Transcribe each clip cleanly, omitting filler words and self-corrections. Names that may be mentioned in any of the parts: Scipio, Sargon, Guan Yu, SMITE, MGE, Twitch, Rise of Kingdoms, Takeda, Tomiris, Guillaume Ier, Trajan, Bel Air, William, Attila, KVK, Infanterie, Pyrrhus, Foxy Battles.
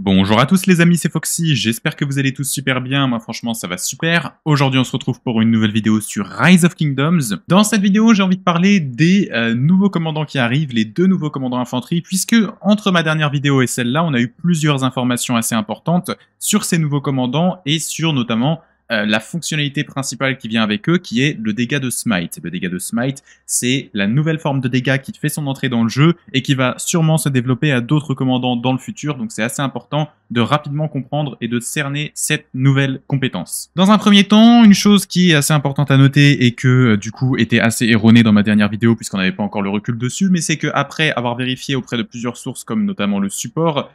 Bonjour à tous les amis, c'est Foxy, j'espère que vous allez tous super bien, moi franchement ça va super. Aujourd'hui on se retrouve pour une nouvelle vidéo sur Rise of Kingdoms. Dans cette vidéo j'ai envie de parler des nouveaux commandants qui arrivent, les deux nouveaux commandants infanterie, puisque entre ma dernière vidéo et celle-là on a eu plusieurs informations assez importantes sur ces nouveaux commandants et sur notamment la fonctionnalité principale qui vient avec eux, qui est le dégât de SMITE. Le dégât de SMITE, c'est la nouvelle forme de dégât qui fait son entrée dans le jeu et qui va sûrement se développer à d'autres commandants dans le futur, donc c'est assez important de rapidement comprendre et de cerner cette nouvelle compétence. Dans un premier temps, une chose qui est assez importante à noter et que du coup était assez erronée dans ma dernière vidéo puisqu'on n'avait pas encore le recul dessus, mais c'est qu'après avoir vérifié auprès de plusieurs sources comme notamment le support,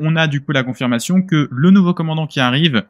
on a du coup la confirmation que le nouveau commandant qui arrive,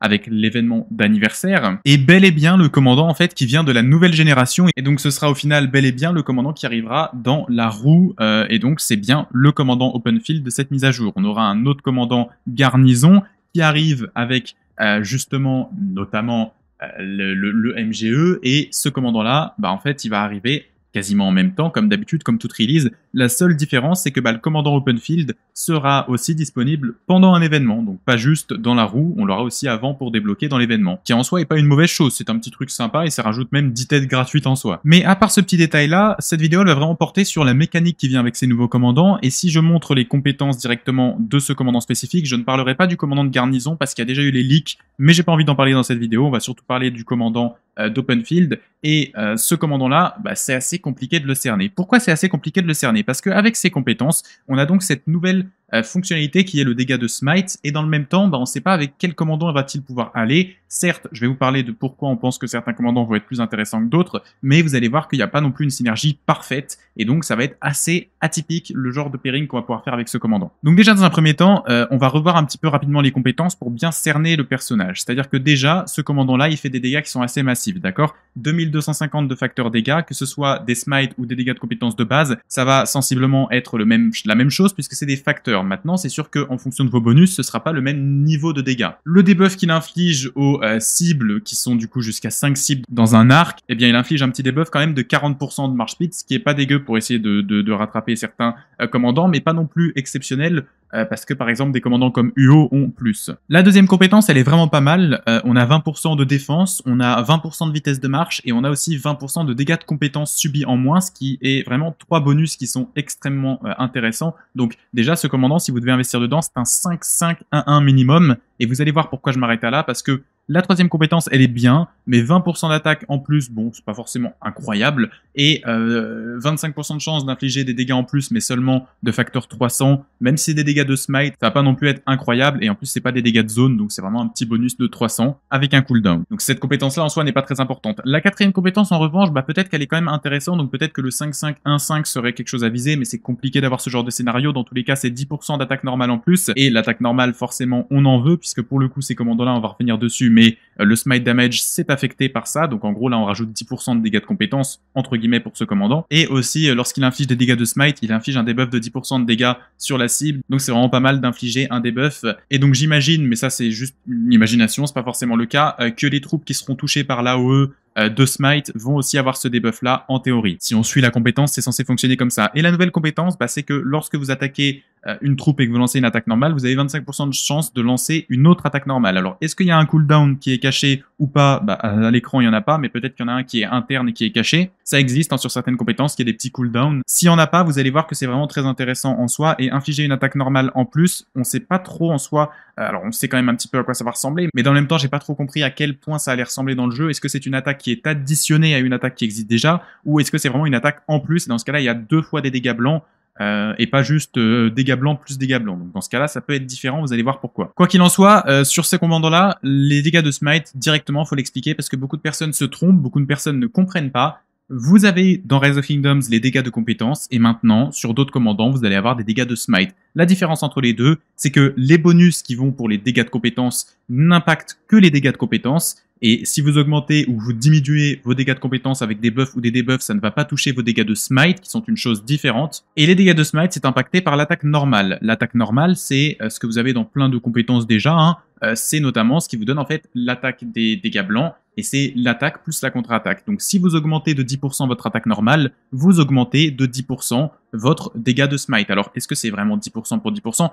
avec l'événement d'anniversaire, est bel et bien le commandant en fait qui vient de la nouvelle génération, et donc ce sera au final bel et bien le commandant qui arrivera dans la roue, et donc c'est bien le commandant open field de cette mise à jour. On aura un autre commandant garnison qui arrive avec justement notamment le MGE, et ce commandant-là, bah, en fait il va arriver quasiment en même temps, comme d'habitude, comme toute release. La seule différence, c'est que bah, le commandant open field sera aussi disponible pendant un événement, donc pas juste dans la roue, on l'aura aussi avant pour débloquer dans l'événement, qui en soi est pas une mauvaise chose, c'est un petit truc sympa et ça rajoute même 10 têtes gratuites en soi. Mais à part ce petit détail-là, cette vidéo elle va vraiment porter sur la mécanique qui vient avec ces nouveaux commandants, et si je montre les compétences directement de ce commandant spécifique, je ne parlerai pas du commandant de garnison parce qu'il y a déjà eu les leaks, mais j'ai pas envie d'en parler dans cette vidéo, on va surtout parler du commandant d'open field, et ce commandant-là, bah, c'est assez compliqué de le cerner. Pourquoi c'est assez compliqué de le cerner? Parce qu'avec ses compétences, on a donc cette nouvelle fonctionnalité qui est le dégât de SMITE, et dans le même temps, bah, on ne sait pas avec quel commandant va-t-il pouvoir aller. Certes, je vais vous parler de pourquoi on pense que certains commandants vont être plus intéressants que d'autres, mais vous allez voir qu'il n'y a pas non plus une synergie parfaite, et donc ça va être assez atypique le genre de pairing qu'on va pouvoir faire avec ce commandant. Donc déjà, dans un premier temps, on va revoir un petit peu rapidement les compétences pour bien cerner le personnage. C'est-à-dire que déjà, ce commandant-là, il fait des dégâts qui sont assez massifs, d'accord? 2250 de facteurs dégâts, que ce soit des smites ou des dégâts de compétences de base, ça va sensiblement être la même chose puisque c'est des facteurs. Maintenant, c'est sûr qu'en fonction de vos bonus, ce sera pas le même niveau de dégâts. Le debuff qu'il inflige aux cibles, qui sont du coup jusqu'à 5 cibles dans un arc, eh bien il inflige un petit debuff quand même de 40% de marche speed, ce qui est pas dégueu pour essayer de rattraper certains commandants, mais pas non plus exceptionnel, parce que par exemple des commandants comme UO ont plus. La deuxième compétence, elle est vraiment pas mal, on a 20% de défense, on a 20% de vitesse de marche, et on a aussi 20% de dégâts de compétences subis en moins, ce qui est vraiment 3 bonus qui sont extrêmement intéressants. Donc déjà ce commandant, si vous devez investir dedans, c'est un 5-5-1-1 minimum, et vous allez voir pourquoi je m'arrête là, parce que la troisième compétence, elle est bien, mais 20% d'attaque en plus, bon, c'est pas forcément incroyable, et 25% de chance d'infliger des dégâts en plus, mais seulement de facteur 300, même si c'est des dégâts de smite, ça va pas non plus être incroyable, et en plus c'est pas des dégâts de zone, donc c'est vraiment un petit bonus de 300 avec un cooldown. Donc cette compétence-là en soi n'est pas très importante. La quatrième compétence en revanche, bah peut-être qu'elle est quand même intéressante, donc peut-être que le 5-5-1-5 serait quelque chose à viser, mais c'est compliqué d'avoir ce genre de scénario, dans tous les cas c'est 10% d'attaque normale en plus, et l'attaque normale forcément on en veut, puisque pour le coup ces commandos-là on va revenir dessus, mais le smite damage c'est affecté par ça, donc en gros là on rajoute 10% de dégâts de compétences entre guillemets pour ce commandant, et aussi lorsqu'il inflige des dégâts de smite, il inflige un debuff de 10% de dégâts sur la cible, donc c'est vraiment pas mal d'infliger un debuff, et donc j'imagine, mais ça c'est juste une imagination, c'est pas forcément le cas, que les troupes qui seront touchées par l'AOE de smite vont aussi avoir ce debuff là en théorie. Si on suit la compétence, c'est censé fonctionner comme ça. Et la nouvelle compétence, bah, c'est que lorsque vous attaquez une troupe et que vous lancez une attaque normale, vous avez 25% de chance de lancer une autre attaque normale. Alors, est-ce qu'il y a un cooldown qui est caché ou pas? Bah, à l'écran, il n'y en a pas, mais peut-être qu'il y en a un qui est interne et qui est caché. Ça existe hein, sur certaines compétences, qu'il y a des petits cooldowns. S'il n'y en a pas, vous allez voir que c'est vraiment très intéressant en soi, et infliger une attaque normale en plus, on ne sait pas trop en soi. Alors, on sait quand même un petit peu à quoi ça va ressembler, mais dans le même temps, j'ai pas trop compris à quel point ça allait ressembler dans le jeu. Est-ce que c'est une attaque qui est additionnée à une attaque qui existe déjà, ou est-ce que c'est vraiment une attaque en plus? Et dans ce cas-là, il y a 2 fois des dégâts blancs, et pas juste dégâts blancs plus dégâts blancs. Donc dans ce cas-là, ça peut être différent, vous allez voir pourquoi. Quoi qu'il en soit, sur ces commandants-là, les dégâts de smite, directement, faut l'expliquer, parce que beaucoup de personnes se trompent, beaucoup de personnes ne comprennent pas. Vous avez dans Rise of Kingdoms les dégâts de compétences, et maintenant, sur d'autres commandants, vous allez avoir des dégâts de smite. La différence entre les deux, c'est que les bonus qui vont pour les dégâts de compétences n'impactent que les dégâts de compétences, et si vous augmentez ou vous diminuez vos dégâts de compétences avec des buffs ou des debuffs, ça ne va pas toucher vos dégâts de smite, qui sont une chose différente. Et les dégâts de smite, c'est impacté par l'attaque normale. L'attaque normale, c'est ce que vous avez dans plein de compétences déjà, hein. C'est notamment ce qui vous donne en fait l'attaque des dégâts blancs, Et c'est l'attaque plus la contre-attaque. Donc si vous augmentez de 10% votre attaque normale, vous augmentez de 10% votre dégât de smite. Alors est-ce que c'est vraiment 10% pour 10% ?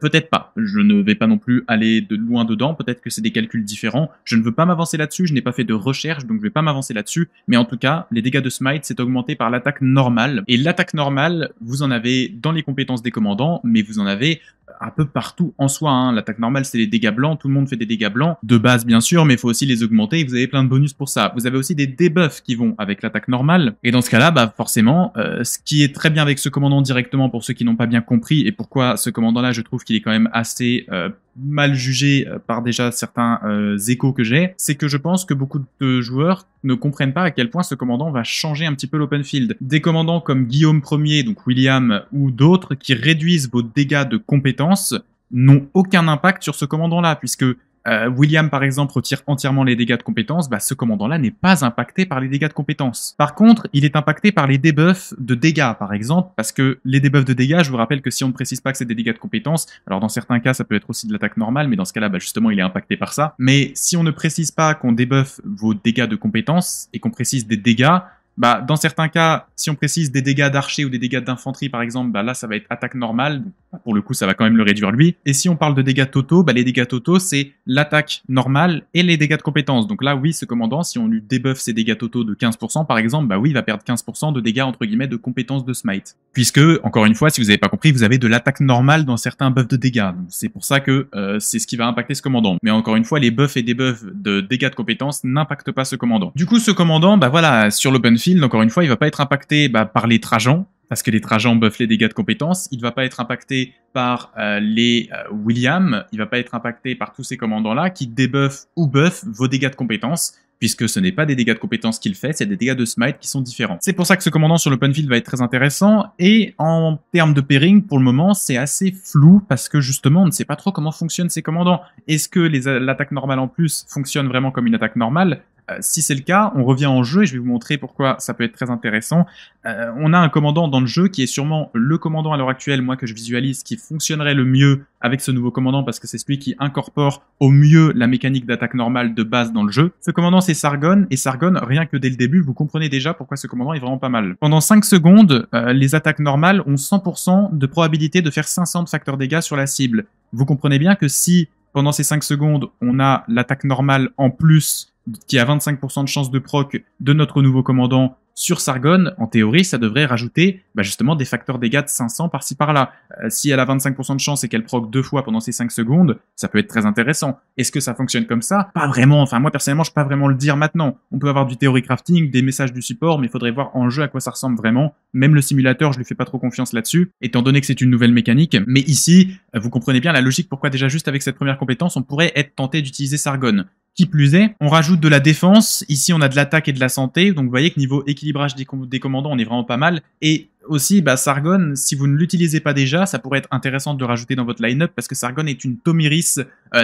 Peut-être pas. Je ne vais pas non plus aller de loin dedans. Peut-être que c'est des calculs différents. Je ne veux pas m'avancer là-dessus. Je n'ai pas fait de recherche, donc je ne vais pas m'avancer là-dessus. Mais en tout cas, les dégâts de smite, c'est augmenté par l'attaque normale. Et l'attaque normale, vous en avez dans les compétences des commandants, mais vous en avez un peu partout en soi, hein. L'attaque normale, c'est les dégâts blancs, tout le monde fait des dégâts blancs, de base bien sûr, mais il faut aussi les augmenter, et vous avez plein de bonus pour ça. Vous avez aussi des debuffs qui vont avec l'attaque normale, et dans ce cas-là, bah forcément, ce qui est très bien avec ce commandant directement, pour ceux qui n'ont pas bien compris, et pourquoi ce commandant-là, je trouve qu'il est quand même assez mal jugé par déjà certains échos que j'ai, c'est que je pense que beaucoup de joueurs ne comprennent pas à quel point ce commandant va changer un petit peu l'open field. Des commandants comme Guillaume Ier, donc William, ou d'autres, qui réduisent vos dégâts de compétences, n'ont aucun impact sur ce commandant-là, puisque William, par exemple, retire entièrement les dégâts de compétences, bah, ce commandant-là n'est pas impacté par les dégâts de compétences. Par contre, il est impacté par les debuffs de dégâts, par exemple, parce que les debuffs de dégâts, je vous rappelle que si on ne précise pas que c'est des dégâts de compétences, alors dans certains cas, ça peut être aussi de l'attaque normale, mais dans ce cas-là, bah, justement, il est impacté par ça. Mais si on ne précise pas qu'on débuffe vos dégâts de compétences et qu'on précise des dégâts, bah, dans certains cas, si on précise des dégâts d'archer ou des dégâts d'infanterie, par exemple, bah là, ça va être attaque normale. Donc, pour le coup, ça va quand même le réduire, lui. Et si on parle de dégâts totaux, bah, les dégâts totaux, c'est l'attaque normale et les dégâts de compétences. Donc là, oui, ce commandant, si on lui débuffe ses dégâts totaux de 15%, par exemple, bah oui, il va perdre 15% de dégâts, entre guillemets, de compétences de smite. Puisque, encore une fois, si vous n'avez pas compris, vous avez de l'attaque normale dans certains buffs de dégâts. C'est pour ça que c'est ce qui va impacter ce commandant. Mais encore une fois, les buffs et débuffs de dégâts de compétences n'impactent pas ce commandant. Du coup, ce commandant, bah voilà, sur l'open field, encore une fois, il va pas être impacté bah, par les Trajans, parce que les Trajans buffent les dégâts de compétences. Il va pas être impacté par William, il va pas être impacté par tous ces commandants-là qui débuffent ou buffent vos dégâts de compétences, puisque ce n'est pas des dégâts de compétences qu'il fait, c'est des dégâts de smite qui sont différents. C'est pour ça que ce commandant sur l'open field va être très intéressant, et en termes de pairing, pour le moment, c'est assez flou, parce que justement, on ne sait pas trop comment fonctionnent ces commandants. Est-ce que l'attaque normale en plus fonctionne vraiment comme une attaque normale ? Si c'est le cas, on revient en jeu, et je vais vous montrer pourquoi ça peut être très intéressant. On a un commandant dans le jeu qui est sûrement le commandant à l'heure actuelle, moi que je visualise, qui fonctionnerait le mieux avec ce nouveau commandant, parce que c'est celui qui incorpore au mieux la mécanique d'attaque normale de base dans le jeu. Ce commandant, c'est Sargon, et Sargon, rien que dès le début, vous comprenez déjà pourquoi ce commandant est vraiment pas mal. Pendant 5 secondes, les attaques normales ont 100% de probabilité de faire 500 de facteurs dégâts sur la cible. Vous comprenez bien que si, pendant ces 5 secondes, on a l'attaque normale en plus, qui a 25% de chance de proc de notre nouveau commandant sur Sargon, en théorie, ça devrait rajouter bah, justement des facteurs dégâts de 500 par-ci par-là. Si elle a 25% de chance et qu'elle proc 2 fois pendant ces 5 secondes, ça peut être très intéressant. Est-ce que ça fonctionne comme ça? Pas vraiment, enfin moi personnellement, je ne peux pas vraiment le dire maintenant. On peut avoir du theory crafting, des messages du support, mais il faudrait voir en jeu à quoi ça ressemble vraiment. Même le simulateur, je lui fais pas trop confiance là-dessus, étant donné que c'est une nouvelle mécanique. Mais ici, vous comprenez bien la logique pourquoi déjà juste avec cette première compétence, on pourrait être tenté d'utiliser Sargon. Qui plus est, on rajoute de la défense, ici on a de l'attaque et de la santé, donc vous voyez que niveau équilibrage des commandants, on est vraiment pas mal, et aussi, bah, Sargon, si vous ne l'utilisez pas déjà, ça pourrait être intéressant de le rajouter dans votre line-up, parce que Sargon est une Tomiris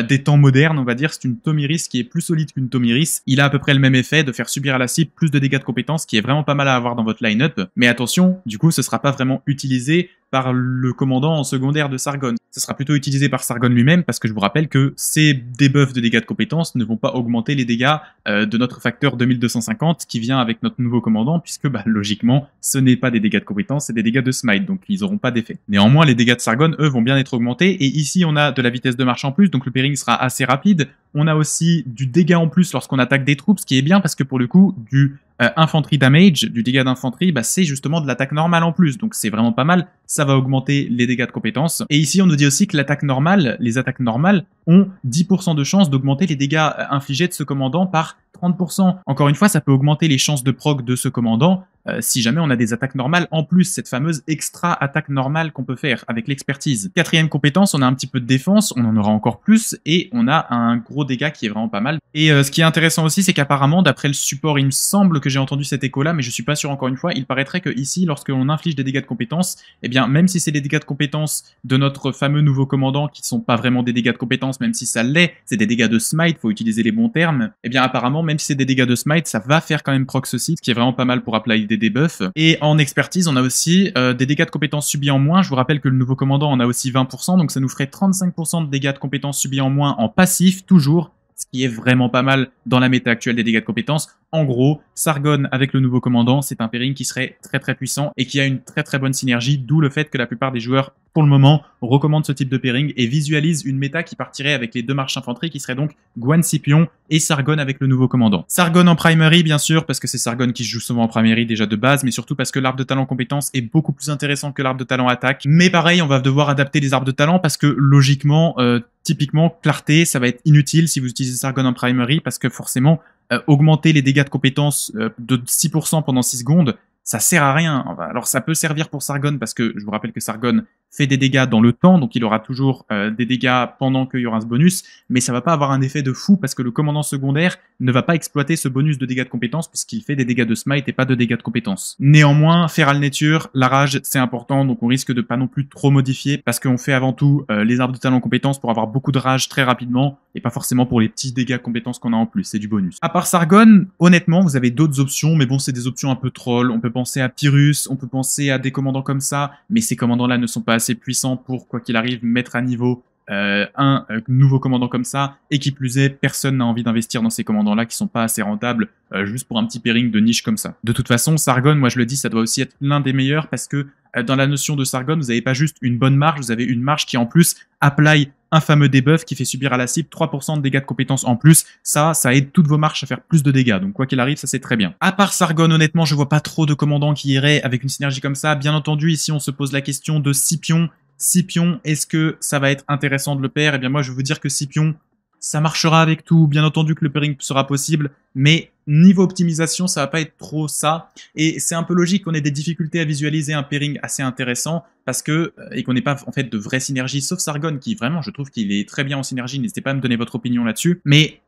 des temps modernes, on va dire, c'est une Tomiris qui est plus solide qu'une Tomiris. Il a à peu près le même effet de faire subir à la cible plus de dégâts de compétences, qui est vraiment pas mal à avoir dans votre line-up. Mais attention, du coup, ce sera pas vraiment utilisé par le commandant en secondaire de Sargon. Ce sera plutôt utilisé par Sargon lui-même, parce que je vous rappelle que ces debuffs de dégâts de compétences ne vont pas augmenter les dégâts de notre facteur 2250 qui vient avec notre nouveau commandant, puisque bah, logiquement, ce n'est pas des dégâts de compétences, c'est des dégâts de smite, donc ils n'auront pas d'effet. Néanmoins, les dégâts de Sargon, eux, vont bien être augmentés, et ici, on a de la vitesse de marche en plus, donc le pairing sera assez rapide. On a aussi du dégât en plus lorsqu'on attaque des troupes, ce qui est bien, parce que pour le coup, du infantry damage, du dégât d'infanterie, bah, c'est justement de l'attaque normale en plus, donc c'est vraiment pas mal, ça va augmenter les dégâts de compétences. Et ici, on nous dit aussi que l'attaque normale, les attaques normales, ont 10% de chance d'augmenter les dégâts infligés de ce commandant par 30%. Encore une fois, ça peut augmenter les chances de proc de ce commandant, si jamais on a des attaques normales, en plus cette fameuse extra attaque normale qu'on peut faire avec l'expertise. Quatrième compétence, on a un petit peu de défense, on en aura encore plus, et on a un gros dégât qui est vraiment pas mal. Et ce qui est intéressant aussi, c'est qu'apparemment, d'après le support, il me semble que j'ai entendu cet écho-là, mais je suis pas sûr encore une fois, il paraîtrait que ici, lorsqu'on inflige des dégâts de compétences, eh bien, même si c'est des dégâts de compétences de notre fameux nouveau commandant, qui sont pas vraiment des dégâts de compétences, même si ça l'est, c'est des dégâts de smite, faut utiliser les bons termes, eh bien, apparemment, même si c'est des dégâts de smite, ça va faire quand même proc ceci, ce qui est vraiment pas mal pour appliquer des debuffs. Et en expertise, on a aussi des dégâts de compétences subis en moins. Je vous rappelle que le nouveau commandant en a aussi 20%, donc ça nous ferait 35% de dégâts de compétences subis en moins en passif, toujours, ce qui est vraiment pas mal dans la méta actuelle des dégâts de compétences. En gros, Sargon avec le nouveau commandant, c'est un pairing qui serait très très puissant et qui a une très très bonne synergie, d'où le fait que la plupart des joueurs, pour le moment, recommandent ce type de pairing et visualisent une méta qui partirait avec les deux marches infanterie qui seraient donc Guan Scipion et Sargon avec le nouveau commandant. Sargon en primary, bien sûr, parce que c'est Sargon qui joue souvent en primary déjà de base, mais surtout parce que l'arbre de talent compétence est beaucoup plus intéressant que l'arbre de talent attaque. Mais pareil, on va devoir adapter les arbres de talent parce que logiquement, typiquement, clarté, ça va être inutile si vous utilisez Sargon en primary parce que forcément, augmenter les dégâts de compétence de 6% pendant 6 secondes, ça sert à rien. Alors ça peut servir pour Sargon parce que je vous rappelle que Sargon fait des dégâts dans le temps, donc il aura toujours des dégâts pendant qu'il y aura ce bonus, mais ça va pas avoir un effet de fou parce que le commandant secondaire ne va pas exploiter ce bonus de dégâts de compétence puisqu'il fait des dégâts de smite et pas de dégâts de compétence. Néanmoins, feral nature, la rage, c'est important, donc on risque de pas non plus trop modifier parce qu'on fait avant tout les arbres de talent compétence pour avoir beaucoup de rage très rapidement et pas forcément pour les petits dégâts de compétence qu'on a en plus, c'est du bonus. À part Sargon, honnêtement, vous avez d'autres options, mais bon, c'est des options un peu troll, on peut penser à Pyrrhus, on peut penser à des commandants comme ça, mais ces commandants-là ne sont pas assez puissants pour, quoi qu'il arrive, mettre à niveau un nouveau commandant comme ça, et qui plus est, personne n'a envie d'investir dans ces commandants-là qui sont pas assez rentables, juste pour un petit pairing de niche comme ça. De toute façon, Sargon, moi je le dis, ça doit aussi être l'un des meilleurs, parce que dans la notion de Sargon, vous n'avez pas juste une bonne marche, vous avez une marche qui en plus apply un fameux debuff qui fait subir à la cible 3% de dégâts de compétences en plus. Ça aide toutes vos marches à faire plus de dégâts. Donc quoi qu'il arrive, ça c'est très bien. À part Sargon, honnêtement, je vois pas trop de commandants qui iraient avec une synergie comme ça. Bien entendu, ici on se pose la question de Scipion. Scipion, est-ce que ça va être intéressant de le pair? Eh bien moi je veux dire que Scipion, ça marchera avec tout. Bien entendu que le pairing sera possible, mais niveau optimisation, ça va pas être trop ça. Et c'est un peu logique qu'on ait des difficultés à visualiser un pairing assez intéressant parce que, et qu'on n'ait pas en fait de vraies synergies, sauf Sargon qui vraiment, je trouve qu'il est très bien en synergie, n'hésitez pas à me donner votre opinion là-dessus. Mais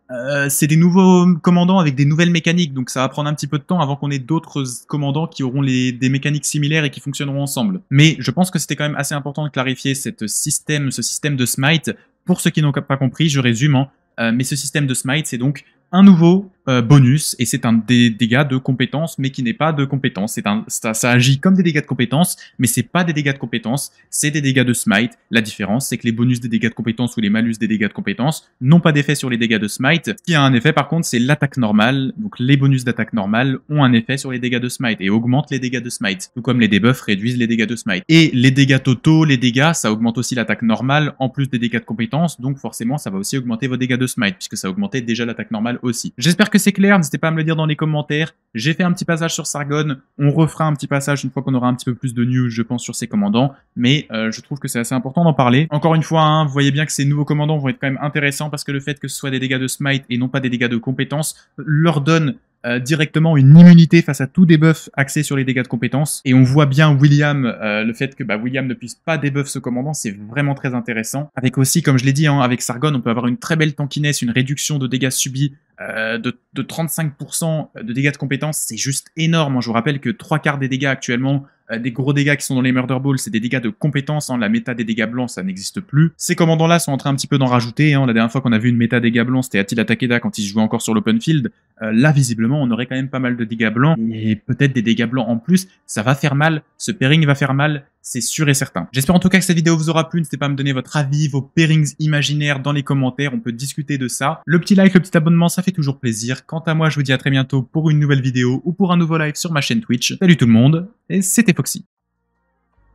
c'est des nouveaux commandants avec des nouvelles mécaniques, donc ça va prendre un petit peu de temps avant qu'on ait d'autres commandants qui auront des mécaniques similaires et qui fonctionneront ensemble. Mais je pense que c'était quand même assez important de clarifier ce système de smite. Pour ceux qui n'ont pas compris, je résume, hein, mais ce système de smite, c'est donc un nouveau bonus, et c'est un des dégâts de compétence, mais qui n'est pas de compétence. Ça agit comme des dégâts de compétence, mais c'est pas des dégâts de compétence, c'est des dégâts de smite. La différence, c'est que les bonus des dégâts de compétence ou les malus des dégâts de compétence n'ont pas d'effet sur les dégâts de smite. Ce qui a un effet, par contre, c'est l'attaque normale. Donc les bonus d'attaque normale ont un effet sur les dégâts de smite et augmentent les dégâts de smite, tout comme les debuffs réduisent les dégâts de smite. Et les dégâts totaux, les dégâts, ça augmente aussi l'attaque normale en plus des dégâts de compétence, donc forcément, ça va aussi augmenter vos dégâts de smite, puisque ça augmentait déjà l'attaque normale aussi. J'espère que c'est clair, n'hésitez pas à me le dire dans les commentaires. J'ai fait un petit passage sur Sargon, on refera un petit passage une fois qu'on aura un petit peu plus de news, je pense, sur ces commandants, mais je trouve que c'est assez important d'en parler. Encore une fois, hein, vous voyez bien que ces nouveaux commandants vont être quand même intéressants parce que le fait que ce soit des dégâts de smite et non pas des dégâts de compétences leur donne directement une immunité face à tout debuff axé sur les dégâts de compétences. Et on voit bien William, le fait que William ne puisse pas debuff ce commandant, c'est vraiment très intéressant. Avec aussi, comme je l'ai dit, hein, avec Sargon, on peut avoir une très belle tankiness, une réduction de dégâts subis de 35% de dégâts de compétences, c'est juste énorme. Je vous rappelle que 3/4 des dégâts actuellement, des gros dégâts qui sont dans les Murder Balls, c'est des dégâts de compétences, hein. La méta des dégâts blancs, ça n'existe plus. Ces commandants-là sont en train un petit peu d'en rajouter, hein. La dernière fois qu'on a vu une méta dégâts blancs, c'était Attila Takeda quand il jouait encore sur l'open field. Là, visiblement, on aurait quand même pas mal de dégâts blancs, et peut-être des dégâts blancs en plus. Ça va faire mal, ce pairing va faire mal, c'est sûr et certain. J'espère en tout cas que cette vidéo vous aura plu, n'hésitez pas à me donner votre avis, vos pairings imaginaires dans les commentaires, on peut discuter de ça. Le petit like, le petit abonnement, ça fait toujours plaisir. Quant à moi, je vous dis à très bientôt pour une nouvelle vidéo ou pour un nouveau live sur ma chaîne Twitch. Salut tout le monde, et c'était Foxy.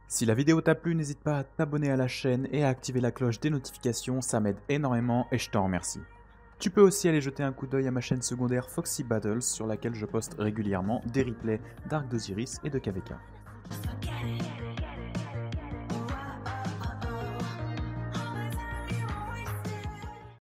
Si la vidéo t'a plu, n'hésite pas à t'abonner à la chaîne et à activer la cloche des notifications, ça m'aide énormément et je t'en remercie. Tu peux aussi aller jeter un coup d'œil à ma chaîne secondaire Foxy Battles sur laquelle je poste régulièrement des replays d'Arc d'Osiris et de KVK.